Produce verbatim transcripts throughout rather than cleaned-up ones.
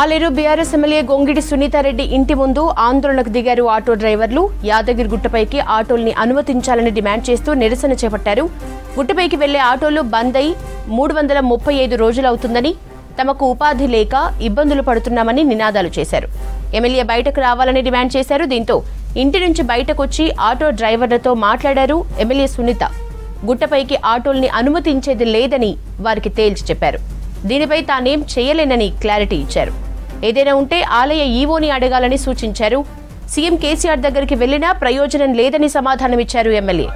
Aler B R S M L A Gongidi Sunitha Reddy inti mundu ఆందోళనకు దిగారు auto డ్రైవర్లు యాదగిరిగుట్టపైకి ఆటోల్ని అనుమతించాలని demand చేస్తూ నిరసన చేపట్టారు. గుట్టపైకి వెళ్లే ఆటోలు బందై మూడు వందల ముప్పై ఐదు రోజులు అవుతుందని తమకు ఉపాధి లేక ఇబ్బందులు పడుతున్నామని నినాదాలు చేశారు. ఎమ్మెల్యే బయటకు రావాలని డిమాండ్ చేశారు. దీంతో ఇంటి నుంచి బయటకు వచ్చి ఆటో డ్రైవర్లతో మాట్లాడారు ఎమ్మెల్యే సునీత. గుట్టపైకి ఆటోల్ని అనుమతించేది లేదని వారికి తేల్చి చెప్పారు. దీనిపై తానేం చేయలేనని క్లారిటీ ఇచ్చారు. ఏదైనా ఉంటే ఆలయ ఈవోని అడగాలని సూచించారు. సీఎం కేసీఆర్ దగ్గరికి వెళ్లినా ప్రయోజనం లేదని సమాధానమిచ్చారు ఎమ్మెల్యే.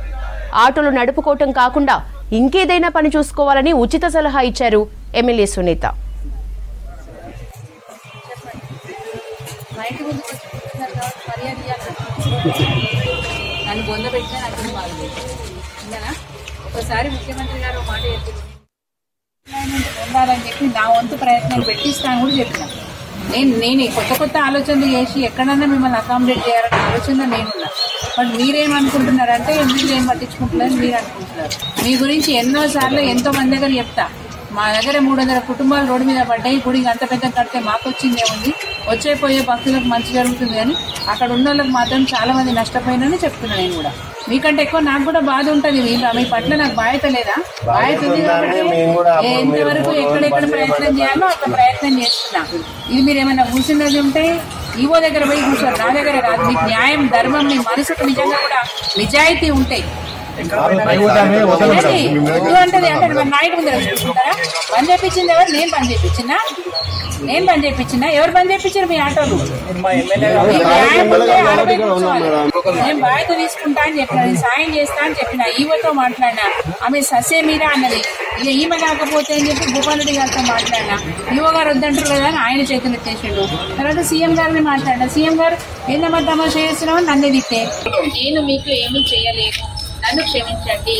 ఆటోలు నడుపుకోవటం కాకుండా ఇంకేదైనా పని చూసుకోవాలని ఉచిత సలహా ఇచ్చారు ఎమ్మెల్యే సునీత. ఉండాలని చెప్పి నా వంతు ప్రయత్నాలు పెట్టిస్తాను కూడా చెప్పినా. నేను నేనే కొత్త కొత్త ఆలోచనలు చేసి ఎక్కడన్నా మిమ్మల్ని అకామిడేట్ చేయాలనే ఆలోచన నేనున్నా. బట్ మీరేమనుకుంటున్నారంటే మీరు ఏం పట్టించుకుంటున్నారని మీరు అనుకుంటున్నారు. మీ గురించి ఎన్నోసార్లు ఎంతో మంది దగ్గర చెప్తా. మా దగ్గర మూడు వందల కుటుంబాలు రోడ్డు మీద పడ్డాయి. గుడి అంత పెద్ద కడితే మాకు వచ్చిందే ఉంది, వచ్చే పోయే భక్తులకు మంచి జరుగుతుంది కానీ అక్కడ ఉన్న వాళ్ళకి మాత్రం చాలా మంది నష్టపోయినని చెప్తున్నాను. నేను కూడా మీకంటే ఎక్కువ నాకు కూడా బాధ ఉంటుంది. మీరు మీ పట్ల నాకు బాధ్యత లేదా? బాధ్యత ఉంది కాబట్టి ఎంతవరకు ఎక్కడెక్కడ ప్రయత్నం చేయాలో అక్కడ ప్రయత్నం చేస్తున్నా. ఇది మీరు ఏమైనా కూర్చున్నది ఉంటే ఈవో దగ్గర పోయి కూర్చోరు, నా దగ్గర కాదు. మీకు న్యాయం, ధర్మం, మీ మనసుకు నిజంగా కూడా నిజాయితీ ఉంటాయి. ఉంటది అంటే నాయట ముందు చూసుకుంటారా? పని చేయించింది ఎవరు? నేను పని చేయించినా నేను పని చేయించినా ఎవరు పని చేయించారు? మీ ఆటోలు నేను బాధ్యత తీసుకుంటా అని చెప్పినా, నేను సాయం చేస్తా అని చెప్పిన, ఈవతో మాట్లాడినా, ఆమె ససే మీరా అన్నది. ఇక ఈమె కాకపోతే అని చెప్పి భూపాల్ రెడ్డి గారితో మాట్లాడినా, ఈవో గారు వద్దంటారు కదా అని ఆయన చేతులు ఎత్తేసాడు. తర్వాత సీఎం గారిని మాట్లాడినా, సీఎం గారు ఏందమ్మా తమాషా చేస్తున్నామని నన్ను తిట్టే. నేను మీకు ఏమీ చేయలేదు, నన్ను క్షమించండి.